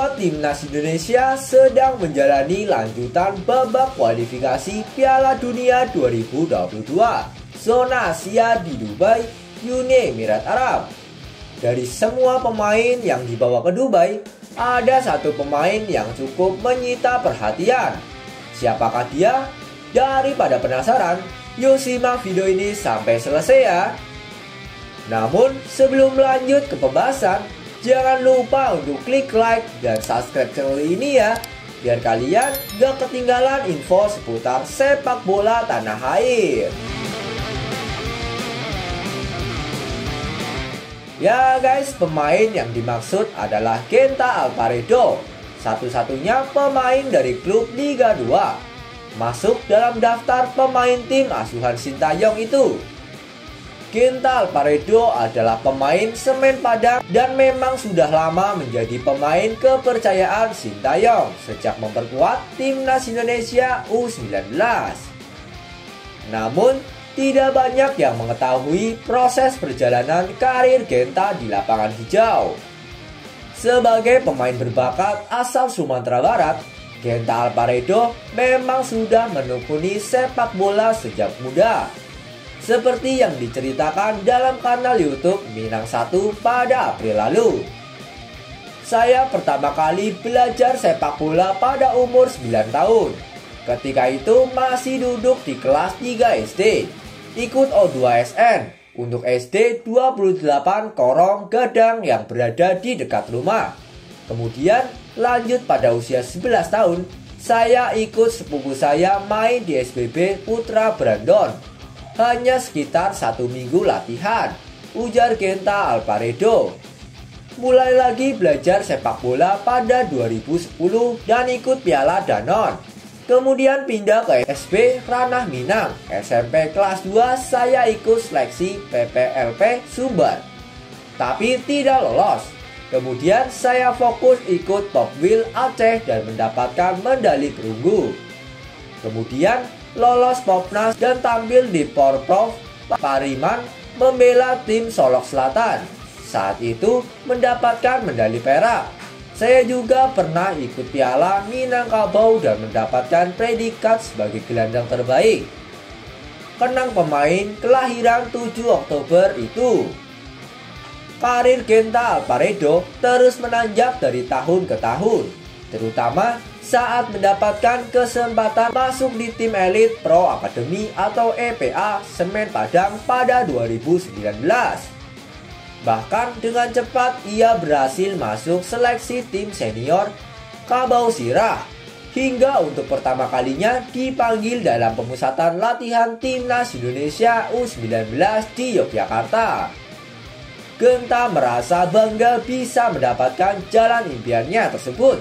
bahwa Timnas Indonesia sedang menjalani lanjutan babak kualifikasi Piala Dunia 2022 Zona Asia di Dubai, Uni Emirat Arab. Dari semua pemain yang dibawa ke Dubai, ada satu pemain yang cukup menyita perhatian. Siapakah dia? Daripada penasaran, yuk simak video ini sampai selesai ya. Namun sebelum lanjut ke pembahasan, jangan lupa untuk klik like dan subscribe channel ini ya, biar kalian gak ketinggalan info seputar sepak bola tanah air. Ya guys, pemain yang dimaksud adalah Genta Alparedo, satu-satunya pemain dari klub Liga 2, masuk dalam daftar pemain tim asuhan Shin Tae-yong itu. Genta Alparedo adalah pemain Semen Padang dan memang sudah lama menjadi pemain kepercayaan Shin Tae-yong sejak memperkuat Timnas Indonesia U19. Namun, tidak banyak yang mengetahui proses perjalanan karir Genta di lapangan hijau. Sebagai pemain berbakat asal Sumatra Barat, Genta Alparedo memang sudah menekuni sepak bola sejak muda, seperti yang diceritakan dalam kanal YouTube MinangSatu pada April lalu. Saya pertama kali belajar sepak bola pada umur 9 tahun. Ketika itu masih duduk di kelas 3 SD, ikut O2SN untuk SD 28 Korong Gadang yang berada di dekat rumah. Kemudian lanjut pada usia 11 tahun, saya ikut sepupu saya main di SSB Putra Brandon. Hanya sekitar 1 minggu latihan, ujar Genta Alparedo. Mulai lagi belajar sepak bola pada 2010 dan ikut Piala Danone. Kemudian pindah ke SSB Ranah Minang. SMP kelas 2 saya ikut seleksi PPLP Sumbar, tapi tidak lolos. Kemudian saya fokus ikut Popwil Aceh dan mendapatkan medali perunggu. Kemudian lolos Popnas dan tampil di Porprov Pariaman membela tim Solok Selatan. Saat itu mendapatkan medali perak. Saya juga pernah ikut Piala Minangkabau dan mendapatkan predikat sebagai gelandang terbaik. Kenang pemain kelahiran 7 Oktober itu. Karir Genta Alparedo terus menanjak dari tahun ke tahun, terutama saat mendapatkan kesempatan masuk di tim elit Pro Academy atau EPA Semen Padang pada 2019. Bahkan dengan cepat ia berhasil masuk seleksi tim senior Kabau Sirah, hingga untuk pertama kalinya dipanggil dalam pemusatan latihan Timnas Indonesia U19 di Yogyakarta. Genta merasa bangga bisa mendapatkan jalan impiannya tersebut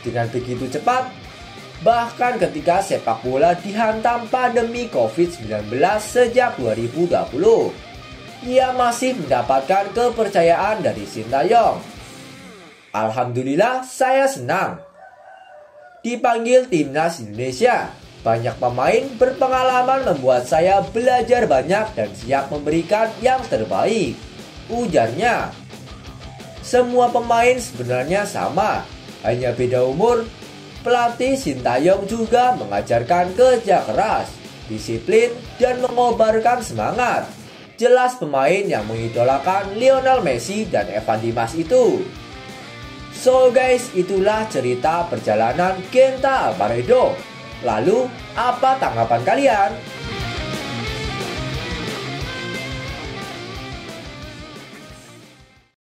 dengan begitu cepat, bahkan ketika sepak bola dihantam pandemi COVID-19 sejak 2020. Ia masih mendapatkan kepercayaan dari Shin Tae-yong. Alhamdulillah, saya senang dipanggil Timnas Indonesia. Banyak pemain berpengalaman membuat saya belajar banyak dan siap memberikan yang terbaik, ujarnya. Semua pemain sebenarnya sama, hanya beda umur. Pelatih Shin Tae-yong juga mengajarkan kerja keras, disiplin, dan mengobarkan semangat. Jelas pemain yang mengidolakan Lionel Messi dan Evan Dimas itu. So guys, itulah cerita perjalanan Genta Alparedo. Lalu, apa tanggapan kalian?